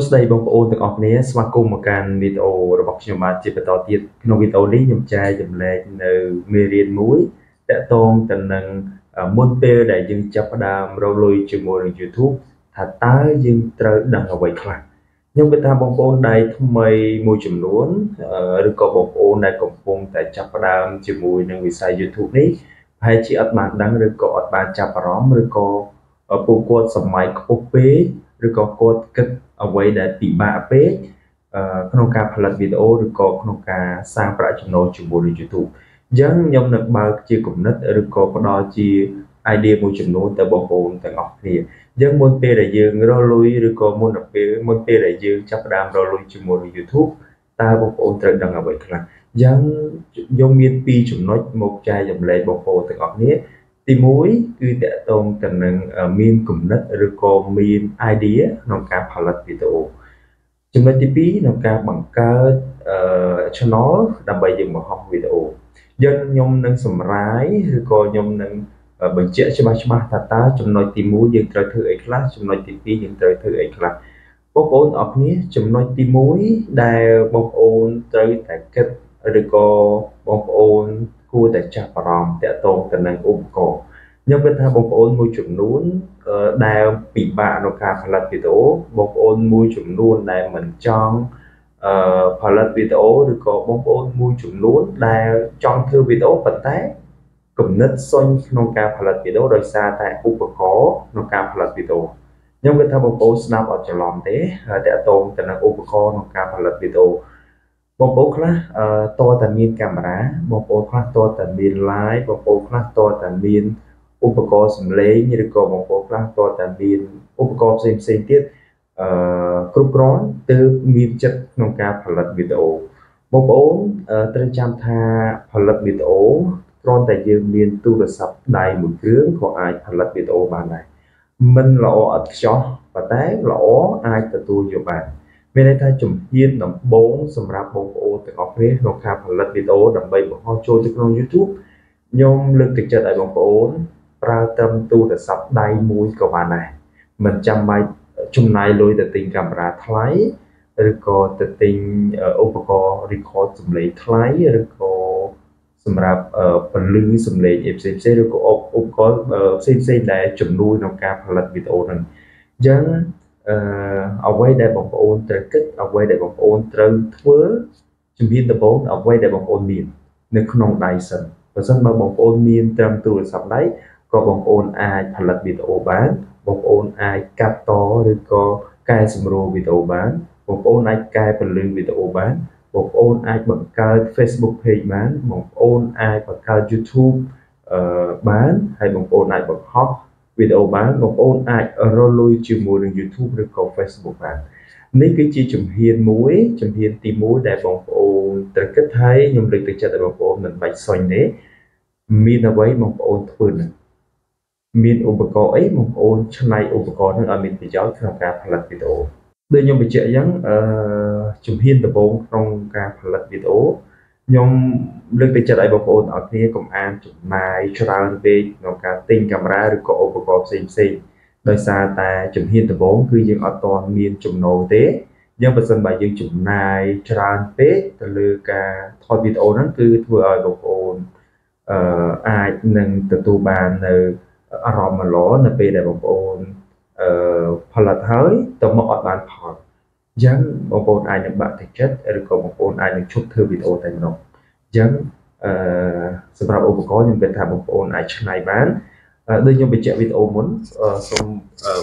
Số đây bóng ôn từ học này xem cùng một can video robot nhiều mà chỉ phải tỏ tiền khi video này nhầm trai nhầm lệ từ miền núi đã tôn tận năng môn pe để dừng chập đam rau lui chìm mồi YouTube thả tái dừng trời đằng ở vậy khác nhưng người ta bóng ôn đây thằng mày môi chìm luôn đừng có bóng ôn này cũng cùng tại chập đam chìm mồi đang bị sai YouTube này hay chỉ ắt bạn đang đừng có ắt bạn chập róm đừng có ở bộ quạt sầm máy copy đừng có quạt cắt ở vậy để tỉ bạ page không cả phần video được có không cả sang lại channel chủ bộ lên YouTube giống nhóm được bao chia cùng nét được có đo chia idea một channel từ bộ phồn từ ngọc thì giống môn p đại dương rồi lui được có môn đặc biệt môn p đại dương chấp đam rồi lui chủ bộ lên YouTube ta bộ phồn từ đằng ở vậy là giống giống miền pi chúng nói một trai dòng lệ bộ phồn từ ngọc nhé thì mối cứ để tôn tận năng miên cùng đất rồi có miên idea nông ca phá lật video chúng ta tiếp nông ca bằng ca cho nó đam bài dựng một học video dân nhom nâng sầm rái rồi có nhom nâng bệnh trễ cho ba ta ta trong nói tìm mối dựng trời thứ ấy class trong nói tiếp dựng trời thứ ấy class bóc ôn học nhé trong nói tìm mối đào bóc ôn tới tại kết rồi có bóc ôn cô tại chạp ròng để tôn tận năng ôm cổ nhưng bên ta bóng ôn môi chủng luôn đào bị bạ nó cả phần lật video bóng ôn môi chủng luôn đào mình trong phần lật video được có bóng ôn môi chủng luôn đào trong thư video phần tác cùng nít xanh nó cả phần lật video đời xa tại ôm cổ nó cả phần lật video nhưng bên ta bóng ôn snap ở trong lòng thế để tôn tận năng ôm cổ nó cả phần lật video bóng bóng là to tần miên camera bóng bóng là to tần miên lái bóng bóng là to tần miên ủng hộ có sầm lấy như được có bóng bóng là to tần miên ủng hộ xem tiết cúp rón từ miên chất nông ca phần lật video bóng bóng trên trăm tha phần lật video con tại dương miên tu được sập đầy một hướng của ai phần lật video bạn này mình lọ ở cho và té lọ ai từ tu nhiều bạn bên đây ta chủng hiên đồng 4 sầm rạp bóng ô từ học hết nông ca phần lật video đầm bay một hoa trôi trên YouTube nhôm lực thực chất tại bóng ô ra tâm tu để sắp đáy mũi của bạn này mình chăm bài chung này lôi để tình camera thái rồi có tự tình overco record xâm lấy thái rồi có xâm rạp phần lưu xâm lấy FCC rồi có FCC để chủng nuôi nông ca phần lật video này dân ở quay đại bóng ôn trời kích ở quay đại bóng ôn trời thưa chùm hiên tập bốn ở quay đại bóng ôn miền nơi không nông đại sân và dân mà bóng ôn miền trầm tu để sắp đáy có bóng ôn ai phần lật video bán bóng ôn ai cắt to được có cài xâm rô video bán bóng ôn ai cài phần lưu video bán bóng ôn ai bằng cài Facebook page bán bóng ôn ai bằng cài YouTube bán hay bóng ôn ai bằng hot video bán bóng ôn ai rồi lui chịu mùa đường YouTube được có Facebook bán nếu cái chi chùm hiên tìm mối để bóng ôn trở kết thấy nhưng được tự chất để bóng ôn mình bạch xoay nế mình là với bóng ôn thường miền ủng hộ ấy một ôn cho này ủng hộ nó ở miền tây giáo trong cả phần lật video đây nhóm bị chạy giống chụp hiên tập bốn trong cả phần lật video nhóm lực để chạy lại một ôn ở kia công an chụp mai cho ra về nó cả tinh camera được có ủng hộ xem đời xa ta chụp hiên tập bốn cứ dừng ở toàn miền chụp nổ tế nhưng mà sân bài dừng chụp này cho ra về từ lừa cả thôi video nó cứ vừa ở một ôn ai nâng từ tu bàn ở rộng mà lỗ là về để bóng ôn phần lật hơi tổng một bạn hỏi dẫn bóng ôn ai những bạn thực chất được có bóng ôn ai những chút thư video thành nộp dẫn sự ra ôn có những việc thả bóng ôn ai trước này bán đây nhưng bị chạy video muốn xong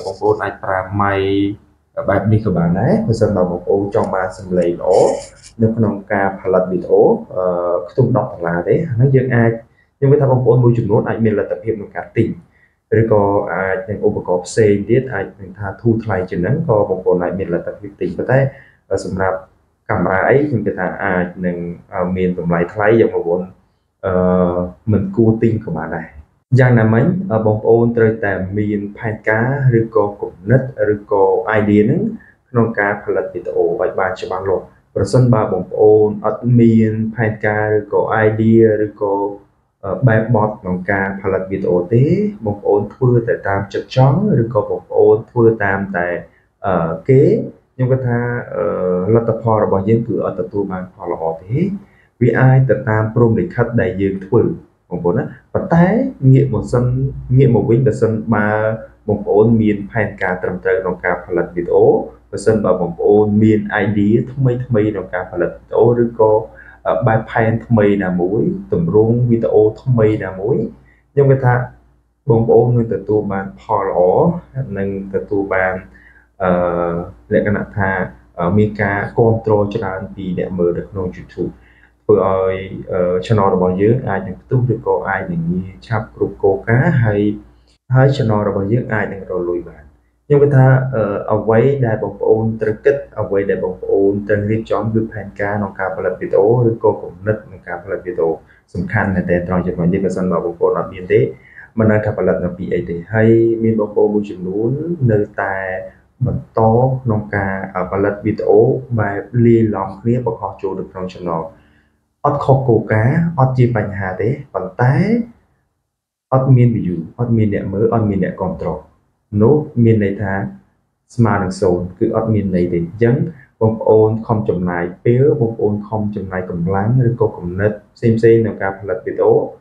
bóng ôn ai ra mày bạn đi của bạn đấy và xong là bóng ôn trong ba xâm lấy lỗ nếu không ca phần lật video không đọc là đấy nó dân ai nhưng với thả bóng ôn môi trường nốt ai mình là tập hiệp một cả tỉnh rồi có ai những ôm có xe tiết ai mình tha thu thay trên nắng có một bộ này mình là tập hiệp tỉnh có thể ở xung nạp camera ấy những cái thằng ai những miền tổng lại thay dòng một bộ mình cố tin của bạn này giang là mấy bóng ôn trời tạm miền phai cá rồi có cục nứt rồi có ai đến nông cá phải là tỷ tổ vài ba cho bạn lộ rồi sân ba bóng ôn ở miền phai cá rồi có idea rồi có bài bọt nông ca phần lật video tế một ôn thưa tại tam chật chóng rồi có một ôn thưa tam tại kế nhưng mà tha lật tập phò là bỏ dân cử ở tập tu mà phò là họ thế vì ai tập tam prom để khách đại dương thử một bốn á và tái nghĩa một sân nghĩa một vĩnh là sân ba một ôn miền phèn cả tầm trời đồng cả phần lật bị ố và sân bảo một ôn miền ID thông mấy đồng cả phần lật ố rứa co bài phèn thông mấy là mũi tầm rung video thông mấy là mũi nhưng mà tha bông ôn người tập tu mà phò lỏ nên tập tu bàn lại cái tha miền cả control cho anh vì để mở được nông YouTube rồi channel là bao nhiêu ai những tung được có ai những chạp group cô cá hay hai channel là bao nhiêu ai những rồi lùi bạn nhưng mà ta ở quay đại bóng ôn trực kích ở quay đại bóng ôn trên clip chọn được hàng ca nó cả là video được cô cũng nứt nó cả là video sầm khăn này để trong chuyện mà những cái sản phẩm của nó biến thế mà nó cả là bị ấy thì hay miền bóng ôn muốn chuyển lún nơi tài mình to nó cả ở là video bài li lỏng clip của họ chụp được trong channel ớt khô cổ cá, ớt chi bánh hà thế, bánh tái ớt miên bị dù, ớt miên đẹp mới, ớt miên đẹp control nốt miên này thá smart đường sồn, cứ ớt miên này để dấn bông ôn không chồng lại béo, bông ôn không chồng lại cầm láng, rồi cô cầm nết xem nào cả lật bị tố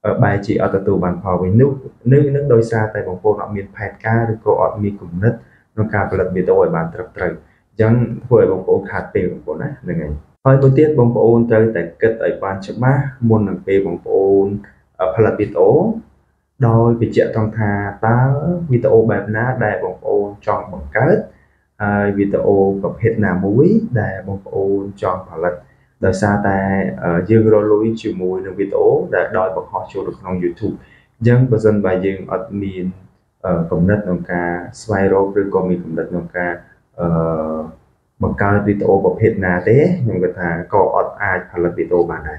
ở bài chị ớt tù bàn phò với nước nước đôi xa tại bông ôn ớt miên phạt ca, rồi cô ớt miên cầm nết nó cả lật bị tố ở bàn trập trời dấn với bông ôn khát tiêu của nó là ngày hơi có tiết bóng ôn chơi tại kết tại bàn chấp má môn nằm về bóng ôn ở phần là video đôi vì chuyện trong thà ta video bài ná đại bóng ôn chọn bằng kết video gặp hết nào mũi đại bóng ôn chọn phần là đời xa ta dương rồi lối chịu mùi nằm video đã đòi bọn họ chụp được trong YouTube dân và dân bài dương admin cộng đất nông ca spiral rồi còn mình cộng đất nông ca bằng cao video của Việt Nam thế nhưng người ta có ở ai phần video bạn này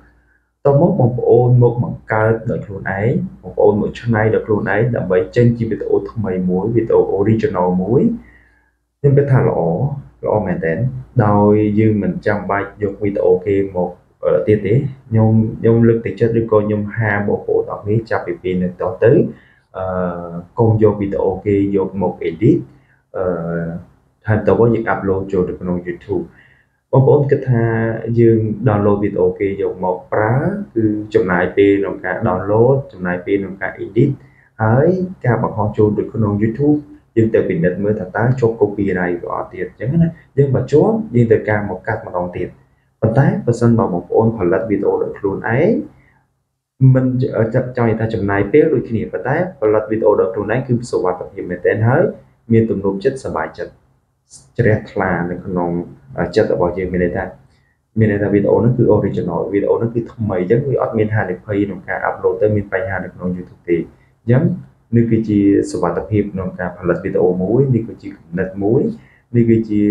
tôi muốn một ôn một bằng cao đợt luôn ấy một ôn một chỗ này được luôn ấy đảm bảo trên chỉ video thông mấy mối video original mối nhưng cái thằng lọ mẹ đến đôi như mình trong bài dục video kia một ở tiết tế nhung lực thì chất được coi nhung hai bộ bộ đọc lý chạp bị nền tỏ tới con vô video kia dục một edit thành tựu có những upload cho được kênh YouTube. Bóng ôn kết tha dương download video kia dùng một prá cứ chụp lại pê làm cả download chụp lại pê làm cả edit ấy cả bọn họ cho được kênh YouTube nhưng từ bình định mới thật tá cho copy này gọi tiền chẳng hạn nhưng mà chốt nhưng từ cả một cách mà đồng tiền còn tái và sân bảo một ôn phần lật video được luôn ấy mình ở trong người ta chụp lại pê đôi khi và tái và lật video được luôn ấy cứ số hoạt động gì mình tên hết miền tụm nộp chất sờ bài chất trẻ là nó còn chất ở bao nhiêu mình đây ta video nó cứ original video nó cứ thông mấy giống như admin hà được pay nó cả upload tới mình pay hà được nó YouTube thì giống như cái chi sự vật tập hiệp nó cả phần video mối như cái chi lật mối như cái chi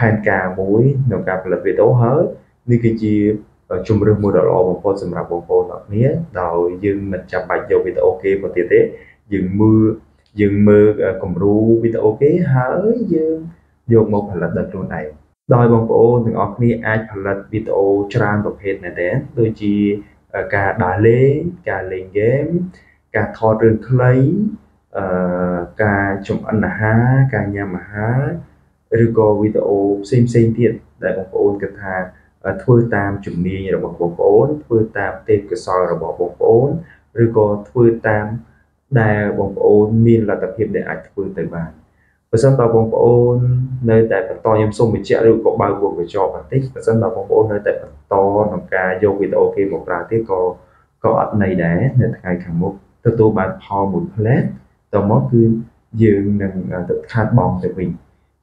pan cà mối nó cả phần video hết như cái chi chung rừng mua đồ lo một con sầm rạp một con nọ nía rồi dừng mình chạm bạch vô video ok và tiệt tế dừng mưa cùng ru video kế hỡi dừng dùng một phần lật đợt luôn này đòi bóng ôn từng óc ni ai phần lật video trang tập hết này đấy tôi chỉ cả đá lê cả lên game cả thò rừng lấy cả chụp ăn há cả nhà mà há rồi có video xem tiện đại bóng ôn cực hà thôi tam chuẩn đi rồi bóng ôn thôi tam tên cửa soi rồi bóng ôn rồi có thôi tam đại bóng ôn miền là tập hiệp để ảnh phương tới bàn và dân bảo bóng ôn nơi tại phần to nhầm xung với trẻ lưu có bao gồm với cho bản tích và dân bảo bóng ôn nơi tại phần to nằm ca vô video ok một ra tiếp có ẩn này đá nên ngày càng một tôi tu bàn phò một plate tao móc cứ dương nâng tự khát bóng tại mình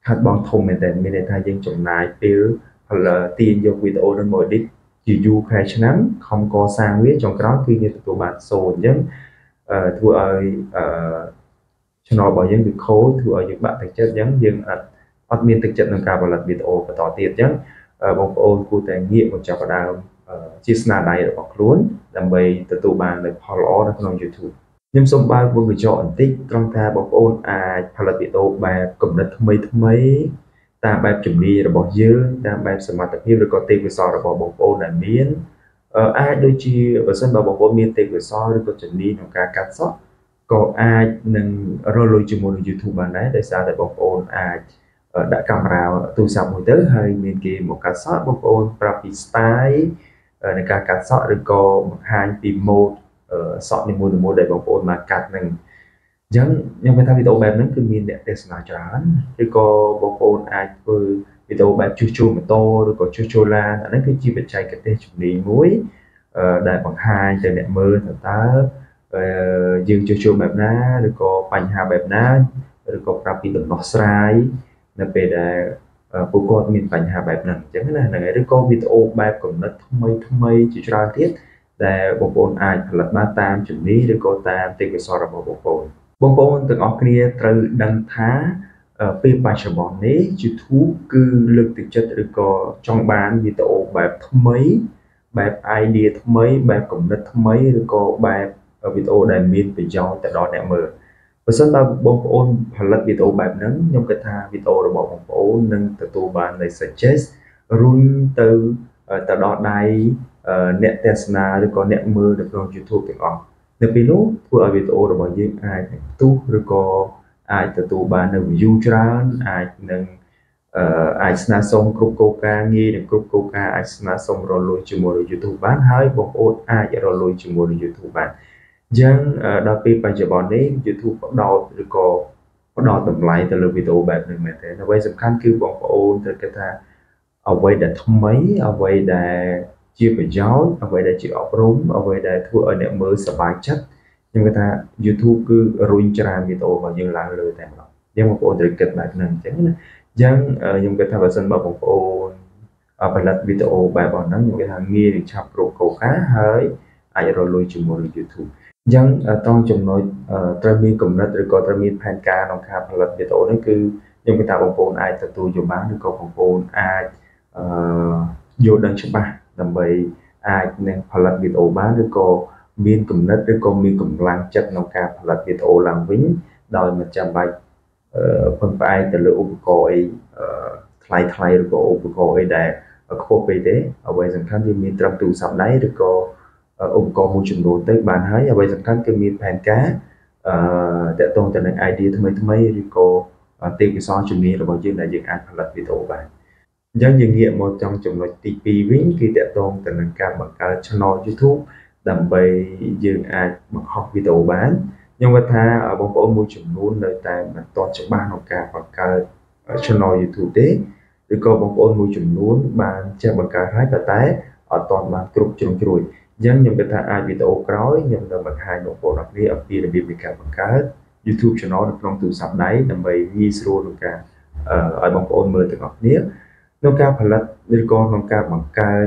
khát bóng thông mềm tên mình thay dân chồng này tiêu hoặc là tiền vô video nên mỗi đích chỉ du khai nắm không có sang huyết trong đó khi như tụi bạn xồn nhấn thưa ơi cho nó bảo những việc khối thưa ở những bạn thực chất giống như hoặc miền thực chất nâng cao và lật biệt ô và tỏ tiệt chứ bóng ô cụ thể nghiệm một chào đào chia sẻ này là bọc luôn làm bày từ tụ bàn để follow được non YouTube nhưng xong ba của người chọn tích con tha bóng ôn à hoặc lật biệt ô bà cũng đất mấy ta bài chuẩn bị là bỏ dưa ta bài sớm mà tập hiếu được có tiền về sau là bỏ bóng ôn là miến ai đôi chi ở sân bờ bóng ôn miền tiền về sau được có chuẩn bị một cái cắt sót có ai nên rồi lôi chùm một YouTube bạn đấy tại sao để bóng ôn ai đã cầm rào tu sập hồi tới hơi miền kia một cá sót bóng ôn rapid style là cả cá sót được có hai tìm một sót đi mua để bóng ôn mà cắt mình dân nhưng mà thay vì tàu bè nắng cứ miền đẹp để sờ chán rồi có bóng ôn ai vừa vì tàu bè chua mà to rồi có chua la là nó cứ chi về chạy cái tên chuẩn bị muối đại bằng hai trời đẹp mưa thật ta dương chua bẹp ná rồi có bánh hà bẹp ná rồi có rapi được nó sai là về để bố con mình bánh hà bẹp nặng chẳng là này rồi có vì tàu bè còn nó thông mây chỉ ra tiết để bóng ôn ai là 3 tam chuẩn bị rồi có tam tiền về sau là bóng ôn bóng ôn từ ở kia từ đằng thá phim bài sờ bóng đấy YouTube cứ lực thực chất được có trong bán vì tổ bài thông mấy bài idea thông mấy bài cổng đất thông mấy được có bài ở vì tổ đại miền về giàu tại đó đẹp mở và sau đó bóng ôn hoặc là vì tổ bài nắng nhung cái tha vì tổ là bóng ôn nâng từ tổ bàn này suggest run từ tại đó này nét Tesla được có nét mưa được rồi YouTube tiếng Anh nếu bị lố của ở Việt Nam rồi những ai tu rồi có ai từ tu ban đầu Ukraine ai nâng ai sna song group Coca nghe được group Coca ai sna song rồi lôi chùm vào YouTube bán hai bọc ốt ai rồi lôi chùm vào YouTube bán nhưng đôi khi bây giờ bọn đấy YouTube bắt đầu rồi có bắt đầu tầm lại từ lời Việt Nam bạn đừng mệt thế là bây giờ khăn cứ bọc ôn từ cái ta ở quay đã thông mấy ở quay đã chưa phải giáo ở vậy để chịu ốc rốn ở vậy để thua ở đẹp mơ sợ bài chất nhưng người ta YouTube cứ rung ra vì tổ và dương lại lời tạm lọc nhưng một ổn định kết mạng nâng chẳng dân nhưng người ta vào sân bảo một ổn ở bài lật vì tổ bài bỏ nắng những cái thằng nghi được chạp rộ cầu khá hơi ai rồi lùi chừng một YouTube dân toàn chồng nói trời miên cùng đất rồi có trời miên phán ca nông khá bài lật vì tổ nó cứ nhưng người ta bảo ổn ai tự tù dù bán được cầu ổn ai vô đơn chụp bài làm vậy ai nên phá lật Việt Nam bán được cô miền cùng đất được cô miền cùng làng chất nông cà phá lật Việt Nam làm vĩnh đòi mà chạm bạch phần vai từ lũ còi thay được cô còi để khô về thế ở bây giờ khán như miền trong tù sập đấy được cô cô môi trường đồ tới bàn hái ở bây giờ khán cái miền phèn cá để tôn cho nên ai đi thôi mấy được cô tiền cái so chuẩn bị là bao nhiêu đại diện ai phá lật Việt Nam bán dân dân nghiệm một trong chủng loại TP vĩnh khi tệ tôn từ nâng cao bằng cả channel YouTube đầm bầy dương ai bằng học video bán nhưng mà tha ở bóng ôn môi trường luôn nơi tài mà toàn trong ban học cả bằng cả channel YouTube đấy được coi bóng ôn môi trường luôn bàn che bằng cả hai và tái ở toàn bàn group trường chuỗi dân những cái tha ai video cói nhưng là bằng hai bộ đặc biệt ở kia là bị cả bằng cả YouTube channel được trong từ sập đấy đầm bầy ghi solo được cả ở bóng ôn mơ từ học nếp nó cao phần là liên quan bằng ca bằng ca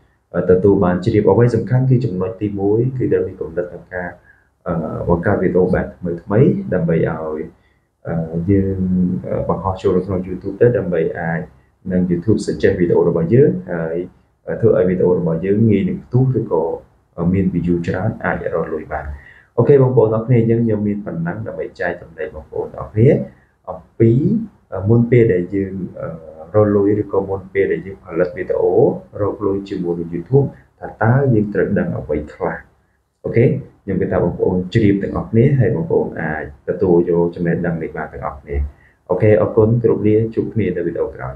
từ tù bàn chỉ điệp ở với dòng khăn khi chúng nói tìm mối khi đơn vị cũng đặt thằng ca bóng ca Việt Nam bạn mấy đầm bầy ở như bằng họ show được trong YouTube tới đầm bầy ai nên YouTube sẽ chơi video được bao nhiêu thưa ai video được bao nhiêu nghi được tú được có miền video cho ai rồi lùi bạn ok bóng ôn nó nghe nhưng nhiều miền phần nắng đầm bầy trai tầm đây bóng ôn nó hết học phí muốn pê để dương rồi lôi được có môn về để dựng phần lật video rồi lôi chìm vào YouTube thật ta dựng trận đằng ở vậy là ok nhưng người ta bảo ôn chưa điệp từng học nế hay bảo ôn à tự vô cho nên đằng này bạn từng học nế ok ở con tụi đi chụp nế tại video rồi